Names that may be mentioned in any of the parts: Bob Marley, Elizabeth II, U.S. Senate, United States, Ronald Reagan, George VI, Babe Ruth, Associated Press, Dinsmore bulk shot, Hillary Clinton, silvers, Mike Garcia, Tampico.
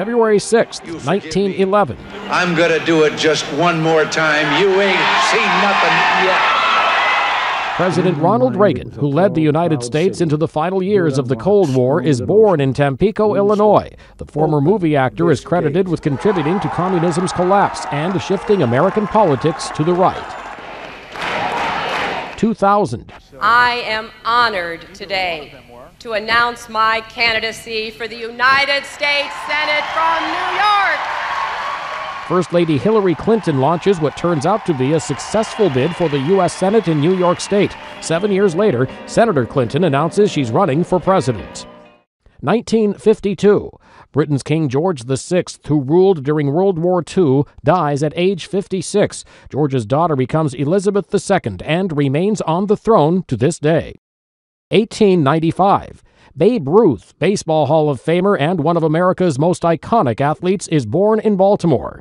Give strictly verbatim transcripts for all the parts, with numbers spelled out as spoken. February sixth, nineteen eleven. I'm going to do it just one more time. You ain't seen nothing yet. President Ronald Reagan, who led the United States into the final years of the Cold War, is born in Tampico, Illinois. The former movie actor is credited with contributing to communism's collapse and shifting American politics to the right. two thousand. I am honored today to announce my candidacy for the United States Senate from New York. First Lady Hillary Clinton launches what turns out to be a successful bid for the U S Senate in New York State. Seven years later, Senator Clinton announces she's running for president. nineteen fifty-two. Britain's King George the sixth, who ruled during World War Two, dies at age fifty-six. George's daughter becomes Elizabeth the Second and remains on the throne to this day. eighteen ninety-five. Babe Ruth, Baseball Hall of Famer and one of America's most iconic athletes, is born in Baltimore.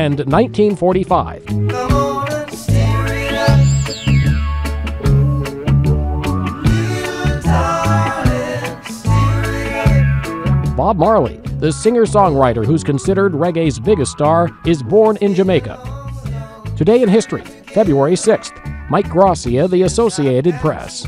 And nineteen forty-five. Come on and stir it up. Little darling, stir it up. Bob Marley, the singer-songwriter who's considered reggae's biggest star, is born in Jamaica. Today in history, February sixth. Mike Garcia, the Associated Press.